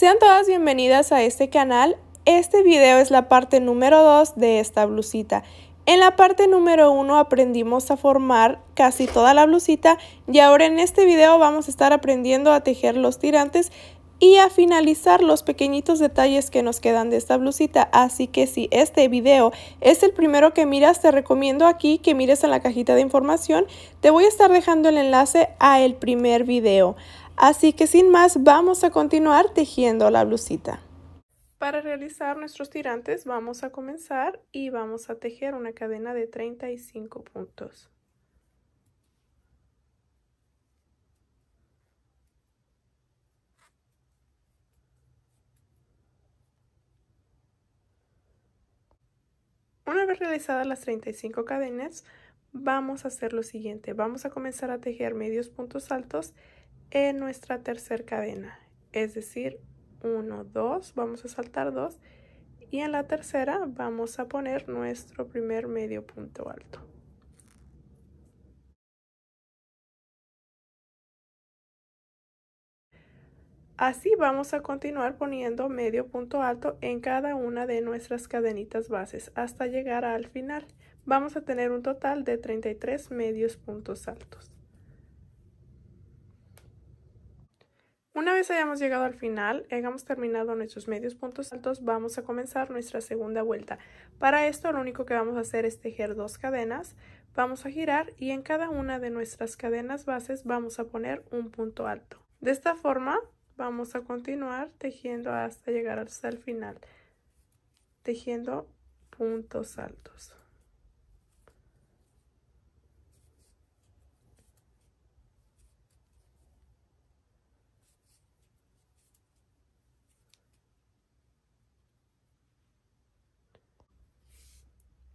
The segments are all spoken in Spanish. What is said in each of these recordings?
Sean todas bienvenidas a este canal. Este video es la parte número 2 de esta blusita. En la parte número 1 aprendimos a formar casi toda la blusita y ahora en este video vamos a estar aprendiendo a tejer los tirantes y a finalizar los pequeñitos detalles que nos quedan de esta blusita. Así que si este video es el primero que miras, te recomiendo aquí que mires en la cajita de información. Te voy a estar dejando el enlace a el primer video. Así que sin más, vamos a continuar tejiendo la blusita. Para realizar nuestros tirantes vamos a comenzar y vamos a tejer una cadena de 35 puntos. Una vez realizadas las 35 cadenas, vamos a hacer lo siguiente. Vamos a comenzar a tejer medios puntos altos en nuestra tercera cadena, es decir, 1, 2, vamos a saltar 2 y en la tercera vamos a poner nuestro primer medio punto alto. Así vamos a continuar poniendo medio punto alto en cada una de nuestras cadenitas bases hasta llegar al final. Vamos a tener un total de 33 medios puntos altos. Una vez hayamos llegado al final, hayamos terminado nuestros medios puntos altos, vamos a comenzar nuestra segunda vuelta. Para esto lo único que vamos a hacer es tejer dos cadenas, vamos a girar y en cada una de nuestras cadenas bases vamos a poner un punto alto. De esta forma vamos a continuar tejiendo hasta llegar hasta el final, tejiendo puntos altos.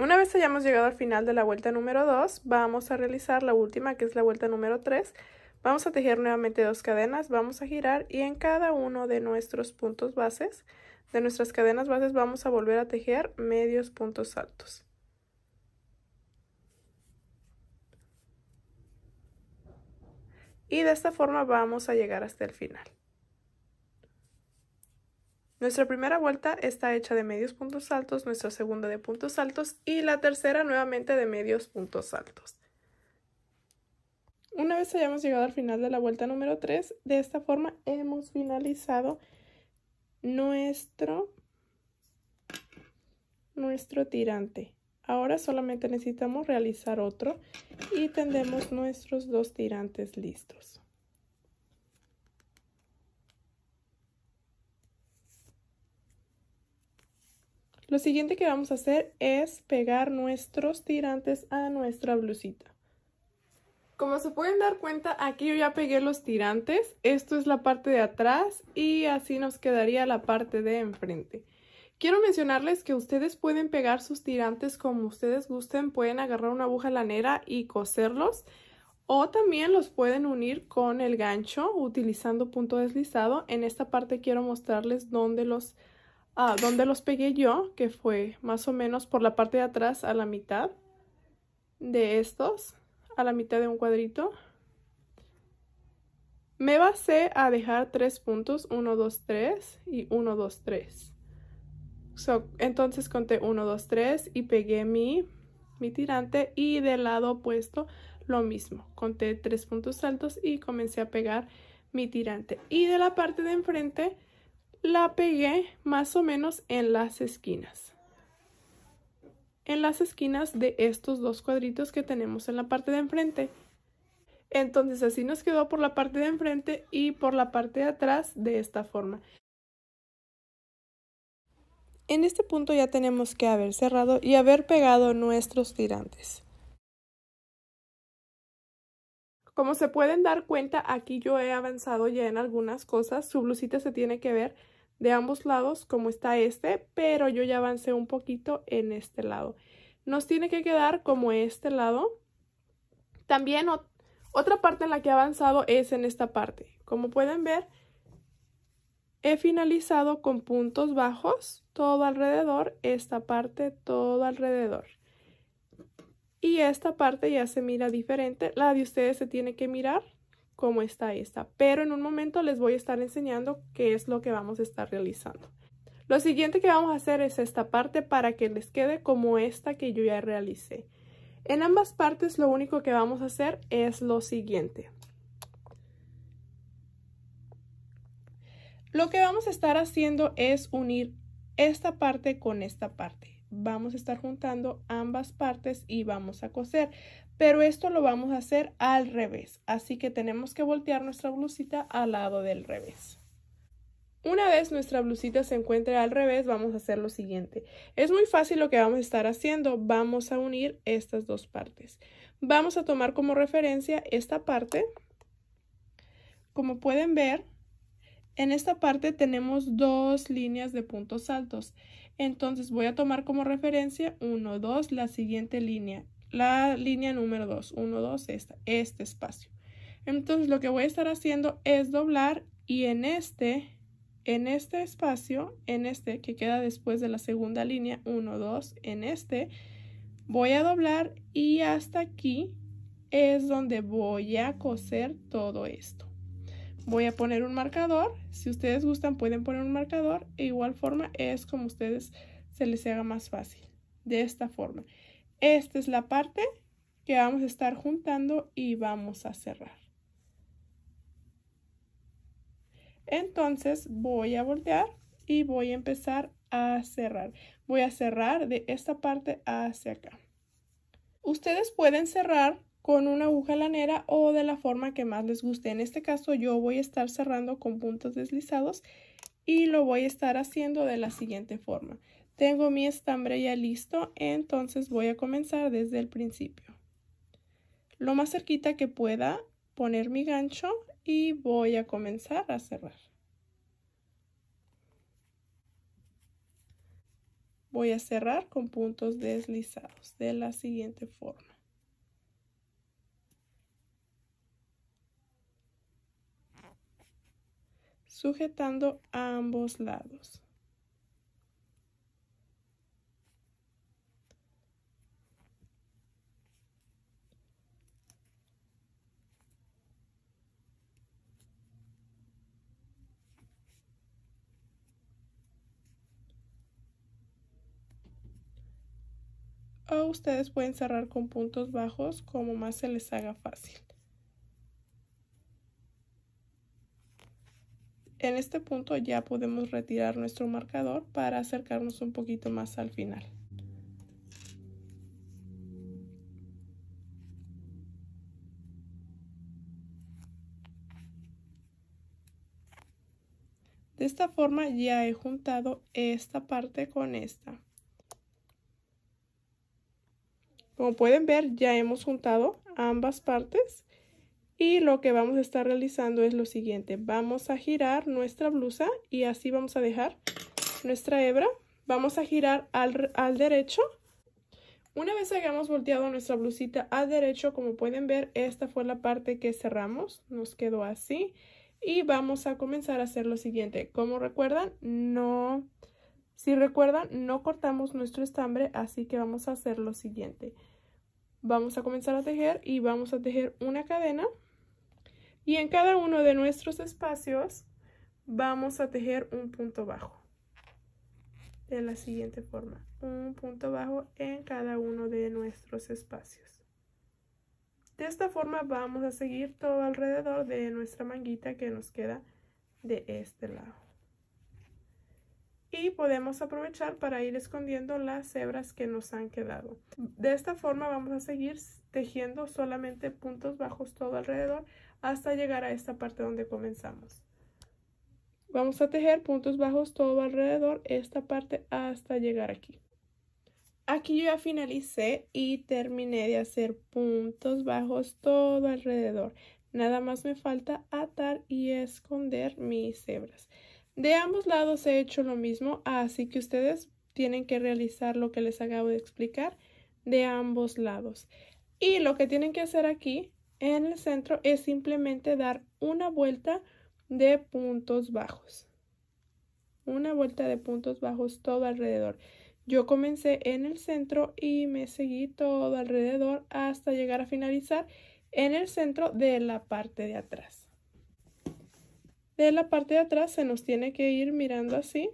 Una vez hayamos llegado al final de la vuelta número 2, vamos a realizar la última, que es la vuelta número 3. Vamos a tejer nuevamente dos cadenas, vamos a girar y en cada uno de nuestros puntos bases, de nuestras cadenas bases, vamos a volver a tejer medios puntos altos. Y de esta forma vamos a llegar hasta el final. Nuestra primera vuelta está hecha de medios puntos altos, nuestra segunda de puntos altos y la tercera nuevamente de medios puntos altos. Una vez hayamos llegado al final de la vuelta número 3, de esta forma hemos finalizado nuestro tirante. Ahora solamente necesitamos realizar otro y tendremos nuestros dos tirantes listos. Lo siguiente que vamos a hacer es pegar nuestros tirantes a nuestra blusita. Como se pueden dar cuenta, aquí yo ya pegué los tirantes. Esto es la parte de atrás y así nos quedaría la parte de enfrente. Quiero mencionarles que ustedes pueden pegar sus tirantes como ustedes gusten. Pueden agarrar una aguja lanera y coserlos. O también los pueden unir con el gancho utilizando punto deslizado. En esta parte quiero mostrarles donde los pegué yo, que fue más o menos por la parte de atrás a la mitad de estos, a la mitad de un cuadrito. Me basé a dejar 3 puntos, 1, 2, 3 y 1, 2, 3. Entonces conté 1, 2, 3 y pegué mi tirante y del lado opuesto lo mismo. Conté 3 puntos altos y comencé a pegar mi tirante. Y de la parte de enfrente la pegué más o menos en las esquinas. En las esquinas de estos dos cuadritos que tenemos en la parte de enfrente. Entonces así nos quedó por la parte de enfrente y por la parte de atrás de esta forma. En este punto ya tenemos que haber cerrado y haber pegado nuestros tirantes. Como se pueden dar cuenta, aquí yo he avanzado ya en algunas cosas. Su blusita se tiene que ver de ambos lados como está este, pero yo ya avancé un poquito en este lado. Nos tiene que quedar como este lado. También otra parte en la que he avanzado es en esta parte. Como pueden ver, he finalizado con puntos bajos todo alrededor, esta parte todo alrededor. Y esta parte ya se mira diferente, la de ustedes se tiene que mirar como está esta, pero en un momento les voy a estar enseñando qué es lo que vamos a estar realizando. Lo siguiente que vamos a hacer es esta parte para que les quede como esta que yo ya realicé. En ambas partes lo único que vamos a hacer es lo siguiente. Lo que vamos a estar haciendo es unir esta parte con esta parte. Vamos a estar juntando ambas partes y vamos a coser, pero esto lo vamos a hacer al revés, así que tenemos que voltear nuestra blusita al lado del revés. Una vez nuestra blusita se encuentre al revés, vamos a hacer lo siguiente. Es muy fácil lo que vamos a estar haciendo. Vamos a unir estas dos partes. Vamos a tomar como referencia esta parte. Como pueden ver, en esta parte tenemos dos líneas de puntos altos. Entonces voy a tomar como referencia 1, 2, la siguiente línea. La línea número 2, 1, 2, este espacio. Entonces lo que voy a estar haciendo es doblar y en este espacio, en este que queda después de la segunda línea, 1, 2, en este, voy a doblar y hasta aquí es donde voy a coser todo esto. Voy a poner un marcador, si ustedes gustan pueden poner un marcador, e igual forma es como a ustedes se les haga más fácil, de esta forma. Esta es la parte que vamos a estar juntando y vamos a cerrar. Entonces voy a voltear y voy a empezar a cerrar. Voy a cerrar de esta parte hacia acá. Ustedes pueden cerrar con una aguja lanera o de la forma que más les guste. En este caso yo voy a estar cerrando con puntos deslizados y lo voy a estar haciendo de la siguiente forma. Tengo mi estambre ya listo, entonces voy a comenzar desde el principio. Lo más cerquita que pueda poner mi gancho y voy a comenzar a cerrar. Voy a cerrar con puntos deslizados de la siguiente forma. Sujetando ambos lados. O ustedes pueden cerrar con puntos bajos como más se les haga fácil. En este punto ya podemos retirar nuestro marcador para acercarnos un poquito más al final. De esta forma ya he juntado esta parte con esta. Como pueden ver, ya hemos juntado ambas partes y lo que vamos a estar realizando es lo siguiente. Vamos a girar nuestra blusa y así vamos a dejar nuestra hebra. Vamos a girar al derecho. Una vez hayamos volteado nuestra blusita al derecho, como pueden ver, esta fue la parte que cerramos. Nos quedó así y vamos a comenzar a hacer lo siguiente. Como recuerdan, no cortamos nuestro estambre, así que vamos a hacer lo siguiente. Vamos a comenzar a tejer y vamos a tejer una cadena. Y en cada uno de nuestros espacios vamos a tejer un punto bajo. De la siguiente forma, un punto bajo en cada uno de nuestros espacios. De esta forma vamos a seguir todo alrededor de nuestra manguita que nos queda de este lado. Y podemos aprovechar para ir escondiendo las hebras que nos han quedado. De esta forma vamos a seguir tejiendo solamente puntos bajos todo alrededor hasta llegar a esta parte donde comenzamos. Vamos a tejer puntos bajos todo alrededor esta parte hasta llegar aquí. Aquí yo ya finalicé y terminé de hacer puntos bajos todo alrededor. Nada más me falta atar y esconder mis hebras. De ambos lados he hecho lo mismo, así que ustedes tienen que realizar lo que les acabo de explicar de ambos lados. Y lo que tienen que hacer aquí en el centro es simplemente dar una vuelta de puntos bajos. Una vuelta de puntos bajos todo alrededor. Yo comencé en el centro y me seguí todo alrededor hasta llegar a finalizar en el centro de la parte de atrás. De la parte de atrás se nos tiene que ir mirando así.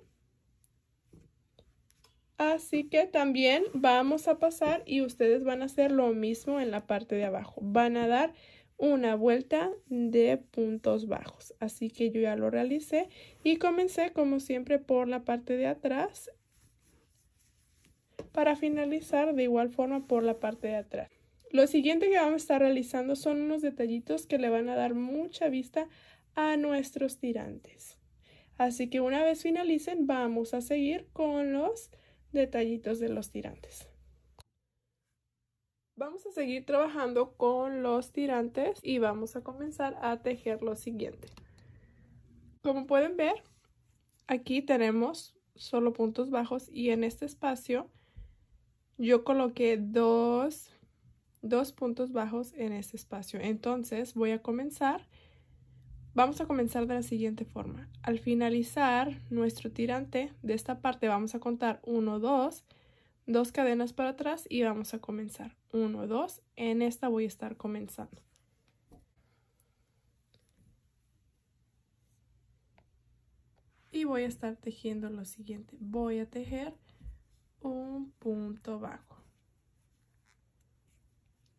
Así que también vamos a pasar y ustedes van a hacer lo mismo en la parte de abajo. Van a dar una vuelta de puntos bajos. Así que yo ya lo realicé y comencé como siempre por la parte de atrás para finalizar de igual forma por la parte de atrás. Lo siguiente que vamos a estar realizando son unos detallitos que le van a dar mucha vista a nuestros tirantes. Así que una vez finalicen vamos a seguir con los detallitos de los tirantes. Vamos a seguir trabajando con los tirantes y vamos a comenzar a tejer lo siguiente. Como pueden ver, aquí tenemos solo puntos bajos y en este espacio yo coloqué dos puntos bajos en este espacio. Entonces vamos a comenzar de la siguiente forma. Al finalizar nuestro tirante de esta parte vamos a contar 1, 2, dos cadenas para atrás y vamos a comenzar 1, 2, en esta voy a estar comenzando. Y voy a estar tejiendo lo siguiente, voy a tejer un punto bajo.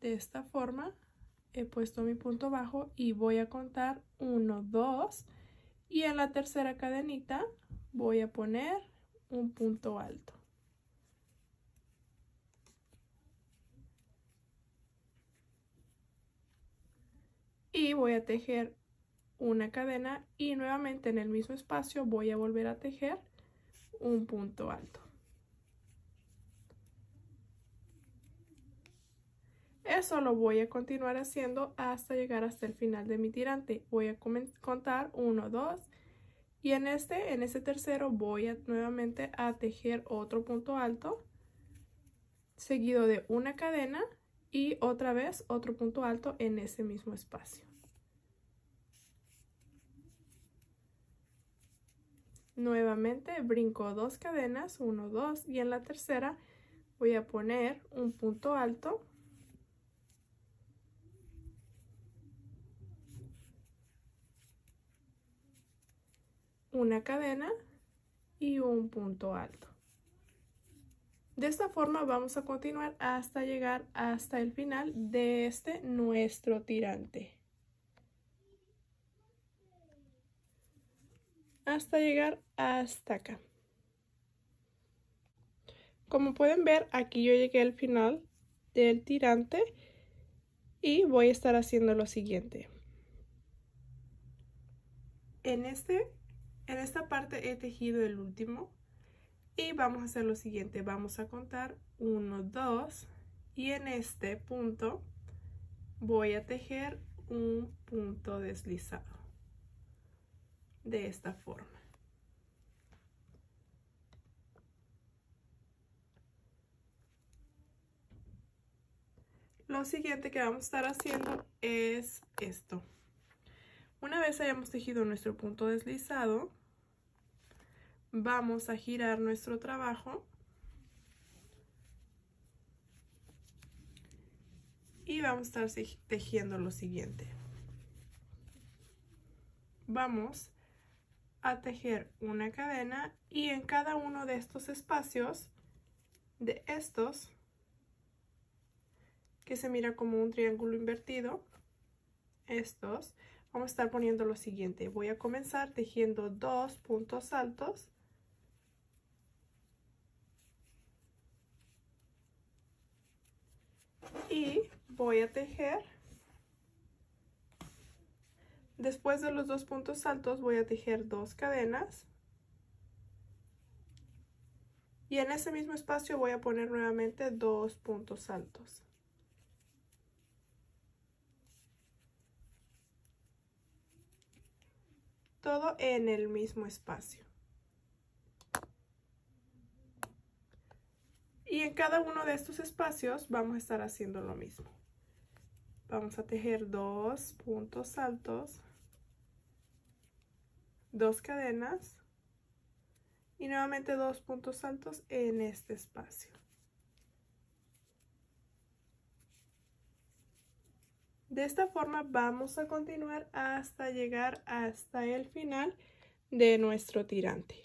De esta forma he puesto mi punto bajo y voy a contar 1, 2 y en la tercera cadenita voy a poner un punto alto. Y voy a tejer una cadena y nuevamente en el mismo espacio voy a volver a tejer un punto alto. Eso lo voy a continuar haciendo hasta llegar hasta el final de mi tirante. Voy a contar 1, 2 y en este tercero voy a nuevamente a tejer otro punto alto seguido de una cadena y otra vez otro punto alto en ese mismo espacio. Nuevamente brinco dos cadenas, 1, 2 y en la tercera voy a poner un punto alto. Una cadena y un punto alto. De esta forma vamos a continuar hasta llegar hasta el final de este nuestro tirante. Hasta llegar hasta acá. Como pueden ver, aquí yo llegué al final del tirante y voy a estar haciendo lo siguiente. En esta parte he tejido el último y vamos a hacer lo siguiente, vamos a contar 1, 2 y en este punto voy a tejer un punto deslizado de esta forma. Lo siguiente que vamos a estar haciendo es esto. Una vez hayamos tejido nuestro punto deslizado, vamos a girar nuestro trabajo y vamos a estar tejiendo lo siguiente. Vamos a tejer una cadena y en cada uno de estos espacios, de estos, que se mira como un triángulo invertido, estos, vamos a estar poniendo lo siguiente. Voy a comenzar tejiendo dos puntos altos. Y voy a tejer. Después de los dos puntos altos voy a tejer dos cadenas. Y en ese mismo espacio voy a poner nuevamente dos puntos altos. Todo en el mismo espacio. Y en cada uno de estos espacios vamos a estar haciendo lo mismo. Vamos a tejer dos puntos altos, dos cadenas y nuevamente dos puntos altos en este espacio. De esta forma vamos a continuar hasta llegar hasta el final de nuestro tirante.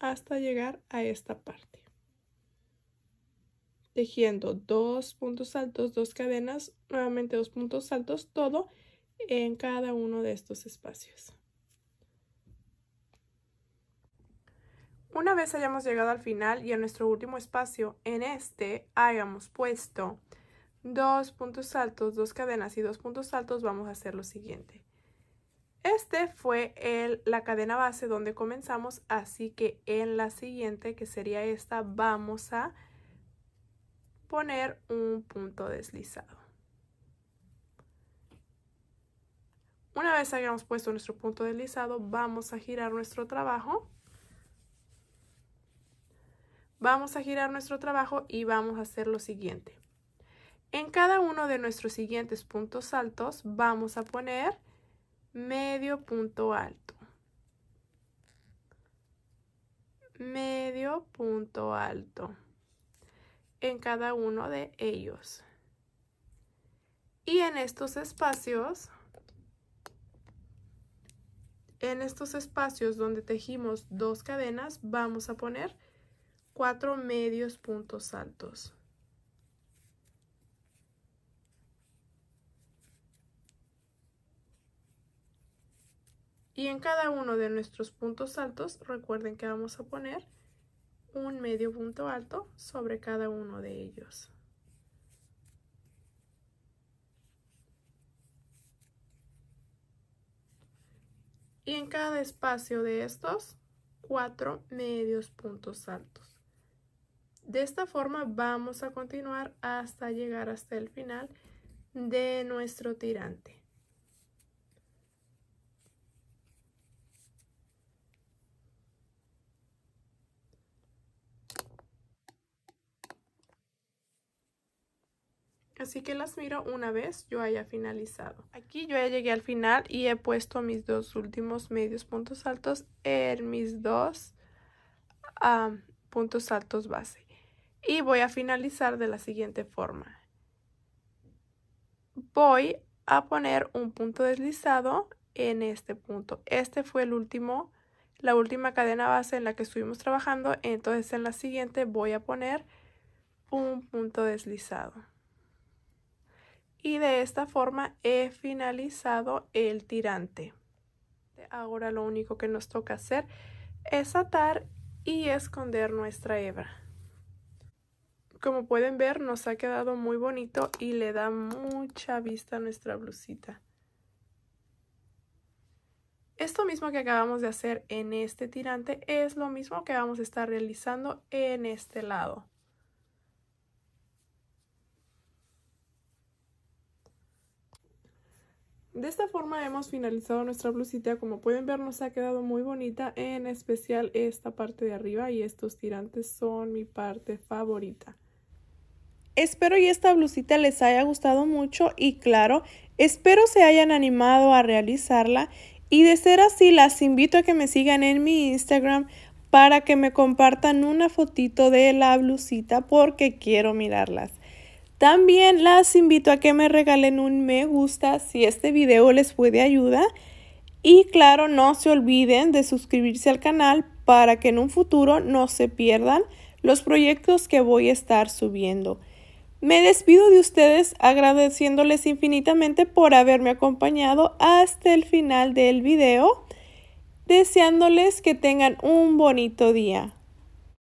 Hasta llegar a esta parte. Tejiendo 2 puntos altos, 2 cadenas, nuevamente 2 puntos altos, todo en cada uno de estos espacios. Una vez hayamos llegado al final y a nuestro último espacio, en este hayamos puesto 2 puntos altos, 2 cadenas y 2 puntos altos, vamos a hacer lo siguiente. Este fue la cadena base donde comenzamos, así que en la siguiente, que sería esta, vamos a poner un punto deslizado. Una vez hayamos puesto nuestro punto deslizado, vamos a girar nuestro trabajo. Vamos a girar nuestro trabajo y vamos a hacer lo siguiente. En cada uno de nuestros siguientes puntos altos vamos a poner medio punto alto. Medio punto alto en cada uno de ellos. Y en estos espacios donde tejimos 2 cadenas, vamos a poner 4 medios puntos altos. Y en cada uno de nuestros puntos altos, recuerden que vamos a poner un medio punto alto sobre cada uno de ellos. Y en cada espacio de estos, 4 medios puntos altos. De esta forma vamos a continuar hasta llegar hasta el final de nuestro tirante. Así que las miro una vez yo haya finalizado. Aquí yo ya llegué al final y he puesto mis 2 últimos medios puntos altos en mis 2 puntos altos base. Y voy a finalizar de la siguiente forma. Voy a poner un punto deslizado en este punto. Este fue la última cadena base en la que estuvimos trabajando. Entonces en la siguiente voy a poner un punto deslizado. Y de esta forma he finalizado el tirante. Ahora lo único que nos toca hacer es atar y esconder nuestra hebra. Como pueden ver, nos ha quedado muy bonito y le da mucha vista a nuestra blusita. Esto mismo que acabamos de hacer en este tirante es lo mismo que vamos a estar realizando en este lado. De esta forma hemos finalizado nuestra blusita. Como pueden ver, nos ha quedado muy bonita, en especial esta parte de arriba, y estos tirantes son mi parte favorita. Espero y esta blusita les haya gustado mucho y claro, espero se hayan animado a realizarla, y de ser así las invito a que me sigan en mi Instagram para que me compartan una fotito de la blusita porque quiero mirarlas. También las invito a que me regalen un me gusta si este video les fue de ayuda y claro, no se olviden de suscribirse al canal para que en un futuro no se pierdan los proyectos que voy a estar subiendo. Me despido de ustedes agradeciéndoles infinitamente por haberme acompañado hasta el final del video, deseándoles que tengan un bonito día.